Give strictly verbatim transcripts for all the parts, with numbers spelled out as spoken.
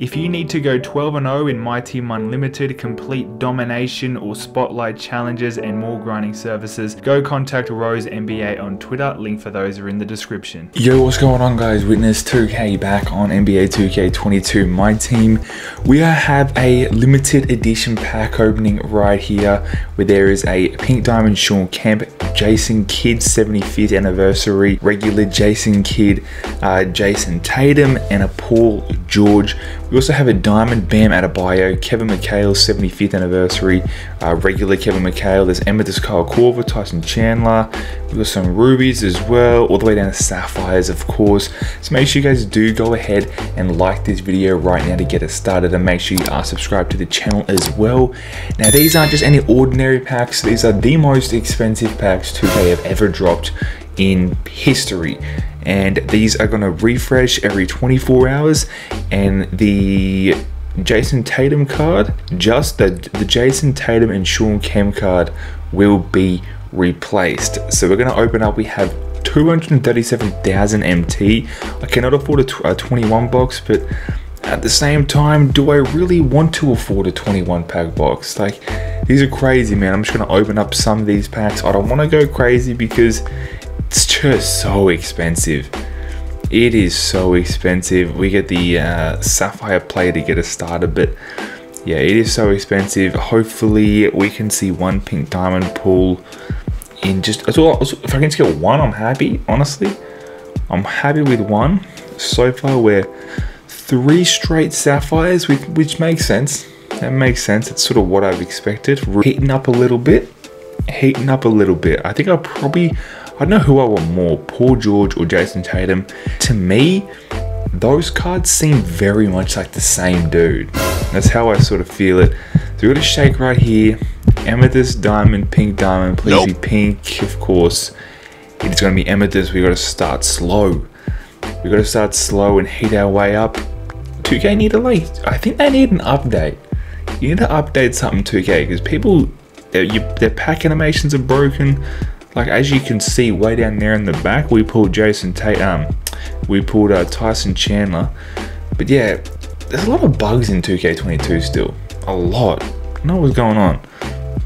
If you need to go twelve and oh in My Team Unlimited, complete domination or spotlight challenges and more grinding services, go contact Rose N B A on Twitter. Link for those are in the description. Yo, what's going on guys? Witness two K back on N B A two K twenty-two My Team. We have a limited edition pack opening right here where there is a Pink Diamond Shawn Kemp, Jason Kidd seventy-fifth anniversary, regular Jason Kidd, uh, Jason Tatum, and a Paul George. We also have a Diamond Bam Adebayo, Kevin McHale seventy-fifth anniversary, uh, regular Kevin McHale. There's Amethyst Kyle Corver, Tyson Chandler. We've got some Rubies as well, all the way down to Sapphires, of course. So make sure you guys do go ahead and like this video right now to get us started, and make sure you are subscribed to the channel as well. Now, these aren't just any ordinary packs. These are the most expensive packs two K have ever dropped in history. And these are going to refresh every twenty-four hours, and the Jason Tatum card, just the, the Jason Tatum and Shawn Kemp card will be replaced. So we're going to open up, we have two hundred thirty-seven thousand M T. I cannot afford a, tw a twenty-one box, but at the same time, do I really want to afford a twenty-one pack box? Like, these are crazy, man. I'm just going to open up some of these packs. I don't want to go crazy because it's just so expensive. It is so expensive. We get the uh, Sapphire play to get us started, but yeah, it is so expensive. Hopefully we can see one Pink Diamond pull in just, as well, if I can just get one, I'm happy, honestly. I'm happy with one. So far we're three straight Sapphires, which, which makes sense. That makes sense. It's sort of what I've expected. Heating up a little bit, heating up a little bit. I think I'll probably, I don't know who I want more, Paul George or Jason Tatum. To me, those cards seem very much like the same dude. That's how I sort of feel it. So we've got a shake right here. Amethyst, Diamond, Pink Diamond. Please nope. Be pink, of course. It's going to be Amethyst. We've got to start slow. We've got to start slow and heat our way up. two K need a late. I think they need an update. You need to update something, two K, because people, their, their pack animations are broken. Like, as you can see way down there in the back, we pulled Jason Tatum, um, we pulled uh, Tyson Chandler. But yeah, there's a lot of bugs in two K twenty-two still, a lot. I don't know what's going on.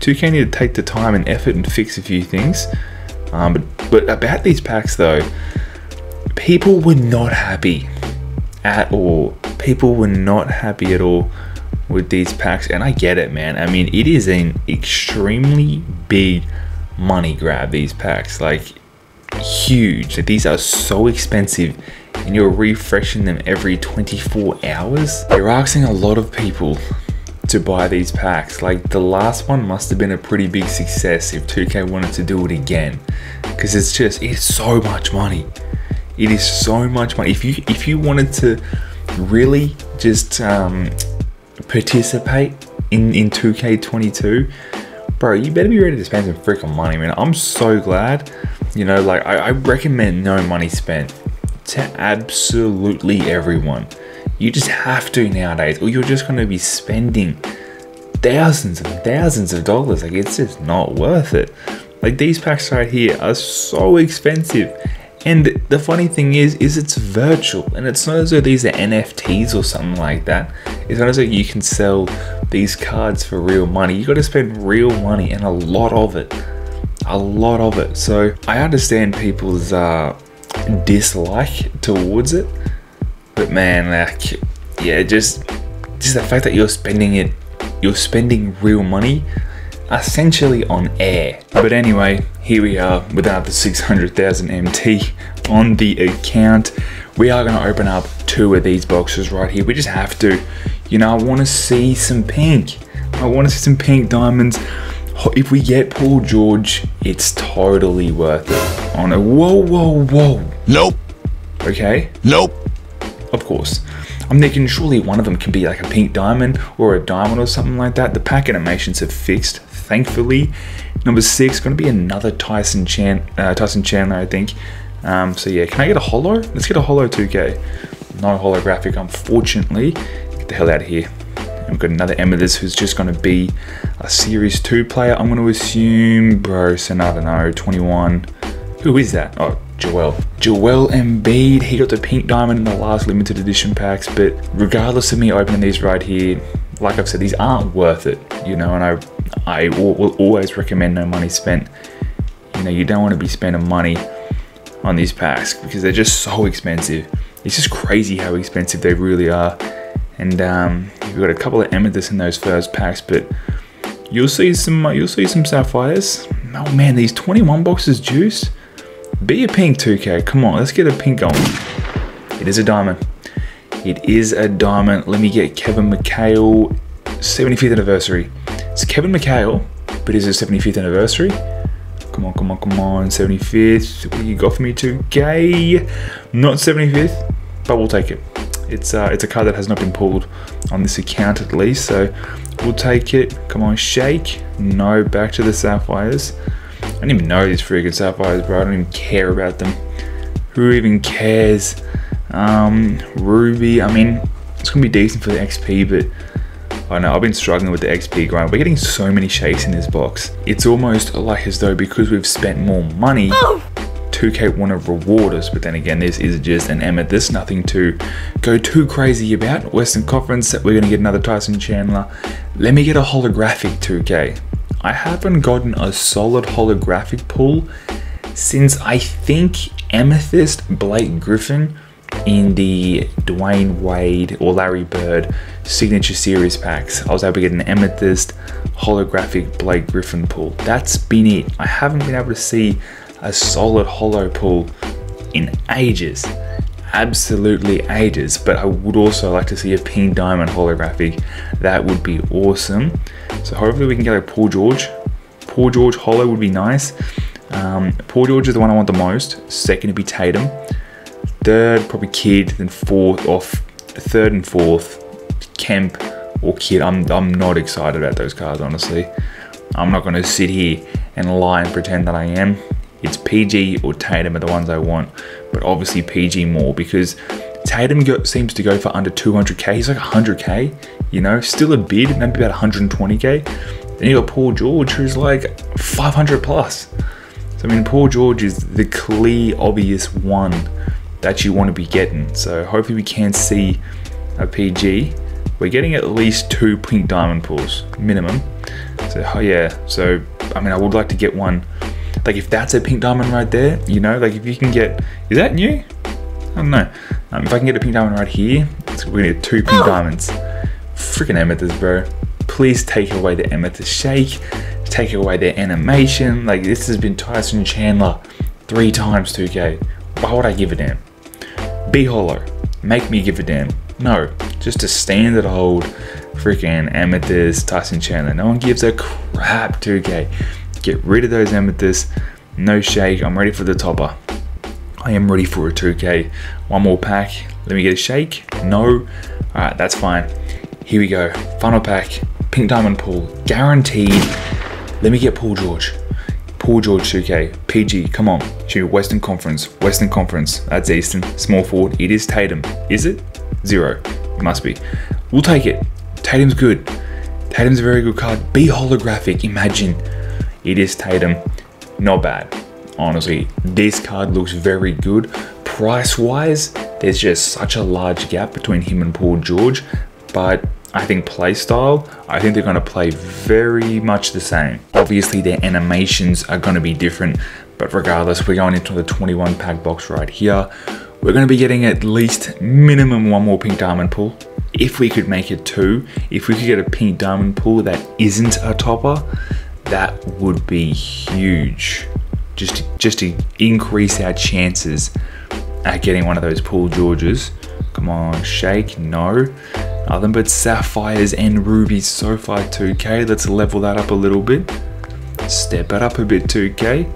two K need to take the time and effort and fix a few things. Um, but, but about these packs though, people were not happy at all. People were not happy at all with these packs, and I get it, man. I mean, it is an extremely big money grab, these packs, like huge. These are so expensive and you're refreshing them every twenty-four hours. You're asking a lot of people to buy these packs. Like, the last one must have been a pretty big success if two K wanted to do it again, because it's just, it's so much money. It is so much money. If you if you wanted to really just um participate in in two K twenty-two, bro, you better be ready to spend some freaking money, man. I'm so glad, you know, like I, I recommend no money spent to absolutely everyone. You just have to nowadays, or you're just going to be spending thousands and thousands of dollars. Like, it's just not worth it. Like, these packs right here are so expensive. And the funny thing is, is it's virtual, and it's not as though these are N F Ts or something like that. It's not as though you can sell these cards for real money. You got to spend real money, and a lot of it, a lot of it. So I understand people's uh, dislike towards it, but man, like, yeah, just just the fact that you're spending it, you're spending real money, essentially on air. But anyway, here we are with another six hundred thousand M T on the account. We are going to open up two of these boxes right here. We just have to, you know. I want to see some pink. I want to see some Pink Diamonds. If we get Paul George, it's totally worth it. On a whoa, whoa, whoa. Nope. Okay. Nope. Of course. I'm thinking surely one of them can be like a Pink Diamond or a Diamond or something like that. The pack animations have fixed, thankfully. Number six, going to be another Tyson Chan, uh, Tyson Chandler, I think. Um, so yeah, can I get a holo? Let's get a holo two K. No holographic, unfortunately. Get the hell out of here. And we've got another Amethyst who's just going to be a Series two player. I'm going to assume, bro, so I don't know, twenty-one. Who is that? Oh, Joel. Joel Embiid, he got the pink diamond in the last limited edition packs, but regardless of me opening these right here, like I've said, these aren't worth it, you know, and I, I will always recommend no money spent. You know, you don't want to be spending money on these packs because they're just so expensive. It's just crazy how expensive they really are. And um, you've got a couple of amethysts in those first packs, but you'll see some, you'll see some sapphires. Oh man, these twenty-one boxes juice. Be a pink two K, come on, let's get a pink going. It is a diamond. It is a diamond. Let me get Kevin McHale, seventy-fifth anniversary. It's Kevin McHale, but is it seventy-fifth anniversary? Come on, come on, come on, seventy-fifth. What do you got for me, two K? Not seventy-fifth, but we'll take it. It's, uh, it's a card that has not been pulled on this account at least, so we'll take it. Come on, shake. No, back to the sapphires. I don't even know these freaking sapphires, bro. I don't even care about them. Who even cares? Um, Ruby, I mean, it's going to be decent for the X P, but I don't know, I've been struggling with the X P grind. We're getting so many shakes in this box. It's almost like as though because we've spent more money, oh. two K want to reward us, but then again, this is just an amethyst, nothing to go too crazy about. Western Conference, we're going to get another Tyson Chandler. Let me get a holographic two K. I haven't gotten a solid holographic pull since I think amethyst Blake Griffin in the Dwayne Wade or Larry Bird signature series packs. I was able to get an amethyst holographic Blake Griffin pull. That's been it. I haven't been able to see a solid holo pull in ages, absolutely ages, but I would also like to see a pink diamond holographic. That would be awesome. So hopefully we can get a Paul George. Paul George holo would be nice. Um, Paul George is the one I want the most. Second would be Tatum. Third, probably Kidd, then fourth off, third and fourth, Kemp or Kidd. I'm, I'm not excited about those cards, honestly. I'm not gonna sit here and lie and pretend that I am. It's P G or Tatum are the ones I want, but obviously P G more because Tatum go, seems to go for under two hundred K. He's like one hundred K, you know, still a bid, maybe about one hundred twenty K. Then you got Paul George, who's like five hundred plus. So I mean, Paul George is the clear, obvious one that you want to be getting. So hopefully we can see a P G. We're getting at least two pink diamond pulls minimum. So oh yeah, so I mean, I would like to get one. Like if that's a pink diamond right there, you know, like if you can get, is that new? I don't know. Um, if I can get a pink diamond right here, it's, we're gonna get two pink oh. diamonds. Freaking amethyst, bro. Please take away the amethyst shake, take away their animation. Like this has been Tyson Chandler three times two K. Why would I give a damn? Be hollow, make me give a damn. No, just a standard old freaking amethyst Tyson Chandler. No one gives a crap two K. Get rid of those amethysts, no shake. I'm ready for the topper. I am ready for a two K. One more pack. Let me get a shake. No. All right, that's fine. Here we go. Final pack. Pink diamond pull, guaranteed. Let me get Paul George. Paul George two K. P G, come on. Shoot, Western Conference. Western Conference. That's Eastern. Small forward. It is Tatum. Is it? Zero. It must be. We'll take it. Tatum's good. Tatum's a very good card. Be holographic. Imagine. It is Tatum, not bad. Honestly, this card looks very good. Price-wise, there's just such a large gap between him and Paul George, but I think play style, I think they're gonna play very much the same. Obviously, their animations are gonna be different, but regardless, we're going into the twenty-one pack box right here. We're gonna be getting at least minimum one more pink diamond pull. If we could make it two, if we could get a pink diamond pull that isn't a topper, that would be huge. Just to, just to increase our chances at getting one of those Paul Georges. Come on, shake, no. Nothing but sapphires and rubies so far two K. Let's level that up a little bit. Step it up a bit two K.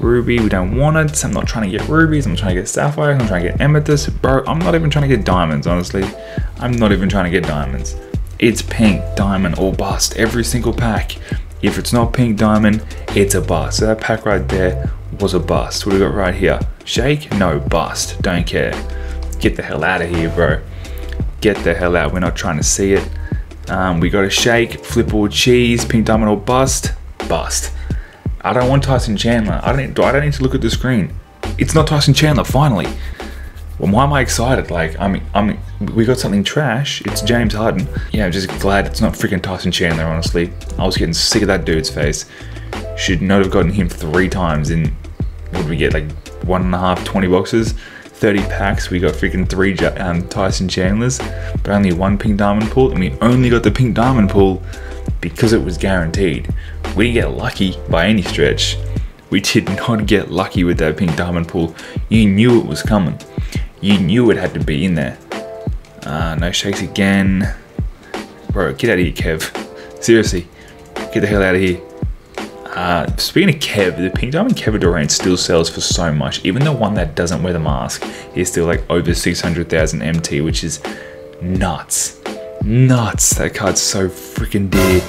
Ruby, we don't want it. I'm not trying to get rubies. I'm trying to get sapphires. I'm trying to get amethysts. Bro, I'm not even trying to get diamonds, honestly. I'm not even trying to get diamonds. It's pink, diamond, or bust. Every single pack. If it's not pink diamond, it's a bust. So that pack right there was a bust. What do we got right here? Shake? No, bust. Don't care. Get the hell out of here, bro. Get the hell out. We're not trying to see it. Um, we got a shake, flip or cheese, pink diamond or bust, bust. I don't want Tyson Chandler. I don't, I don't need to look at the screen. It's not Tyson Chandler, finally. Well, why am I excited? Like, I'm, I'm, we got something trash. It's James Harden. Yeah, I'm just glad it's not freaking Tyson Chandler, honestly. I was getting sick of that dude's face. Should not have gotten him three times in, what did we get, like one and a half, twenty boxes, thirty packs. We got freaking three um, Tyson Chandlers, but only one pink diamond pull, and we only got the pink diamond pull because it was guaranteed. We didn't get lucky by any stretch. We did not get lucky with that pink diamond pull. You knew it was coming. You knew it had to be in there. Uh, no shakes again. Bro, get out of here, Kev. Seriously, get the hell out of here. Uh, speaking of Kev, the pink diamond Kevin Durant still sells for so much. Even the one that doesn't wear the mask is still like over six hundred thousand M T, which is nuts. Nuts, that card's so freaking dear.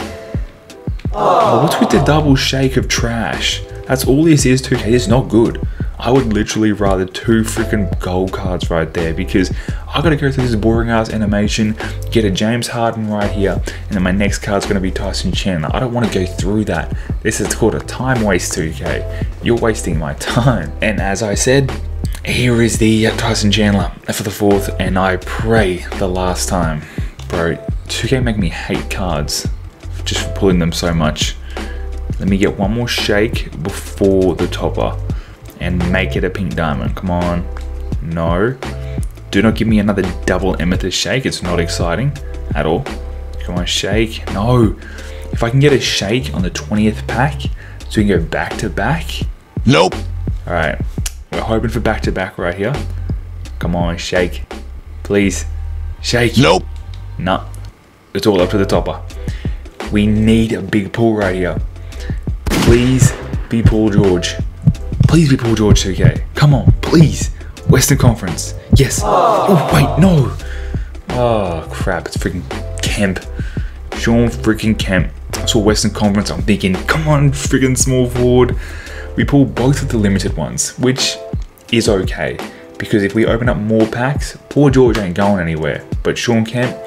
Oh, what's with the double shake of trash? That's all this is, two K. It's not good. I would literally rather two freaking gold cards right there, because I gotta go through this boring ass animation, get a James Harden right here, and then my next card's gonna be Tyson Chandler. I don't wanna go through that. This is called a time waste, two K. You're wasting my time. And as I said, here is the Tyson Chandler for the fourth, and I pray the last time. Bro, two K make me hate cards just for pulling them so much. Let me get one more shake before the topper. And make it a pink diamond. Come on. No. Do not give me another double amethyst shake. It's not exciting at all. Come on, shake. No. If I can get a shake on the twentieth pack, so we can go back to back. Nope. All right. We're hoping for back to back right here. Come on, shake. Please. Shake. Nope. No. It's all up to the topper. We need a big pull right here. Please be Paul George. Please be Paul George, two K. Come on, please. Western Conference. Yes. Oh, oh wait, no. Oh, crap. It's freaking Kemp. Shawn freaking Kemp. I saw Western Conference. I'm thinking, come on, freaking small forward. We pull both of the limited ones, which is okay. Because if we open up more packs, Paul George ain't going anywhere. But Shawn Kemp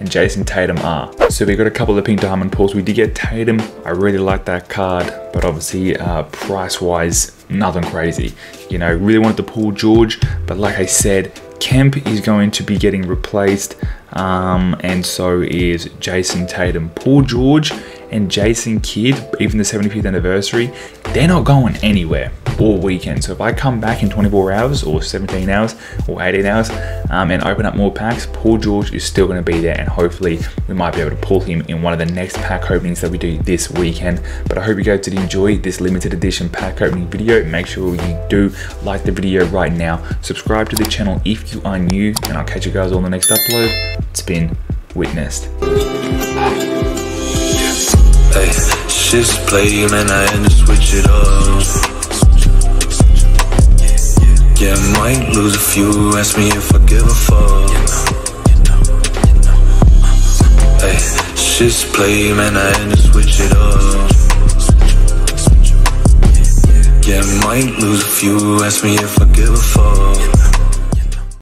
and Jason Tatum are. So we got a couple of pink diamond pulls. We did get Tatum. I really like that card, but obviously uh, price-wise, nothing crazy. You know, really wanted to pull George, but like I said, Kemp is going to be getting replaced, um, and so is Jason Tatum. Paul George and Jason Kidd, even the seventy-fifth anniversary, they're not going anywhere all weekend. So if I come back in twenty-four hours or seventeen hours or eighteen hours um, and open up more packs, Paul George is still going to be there, and hopefully we might be able to pull him in one of the next pack openings that we do this weekend. But I hope you guys did enjoy this limited edition pack opening video. Make sure you do like the video right now. Subscribe to the channel if you are new, and I'll catch you guys on the next upload. It's been Witnessed. Hey, shifts play, man, I had to switch it up. Yeah, I might lose a few, ask me if I give a fuck. Hey, shit's play, man, I had to switch it up. Yeah, I might lose a few, ask me if I give a fuck.